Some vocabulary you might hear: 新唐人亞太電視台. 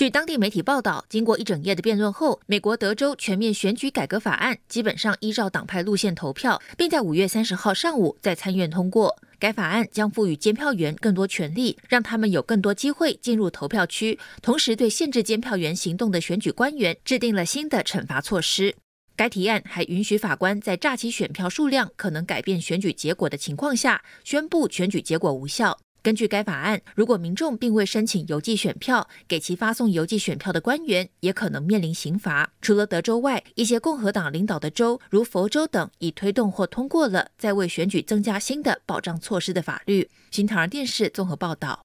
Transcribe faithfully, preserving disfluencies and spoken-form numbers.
据当地媒体报道，经过一整夜的辩论后，美国德州全面选举改革法案基本上依照党派路线投票，并在五月三十号上午在参院通过。 该法案将赋予监票员更多权利，让他们有更多机会进入投票区，同时对限制监票员行动的选举官员制定了新的惩罚措施。该提案还允许法官在诈欺选票数量可能改变选举结果的情况下，宣布选举结果无效。根据该法案，如果民众并未申请邮寄选票，给其发送邮寄选票的官员也可能面临刑罚。除了德州外，一些共和党领导的州，如佛州等，已推动或通过了在为选举增加新的保障措施的法律。新唐人电视综合报道。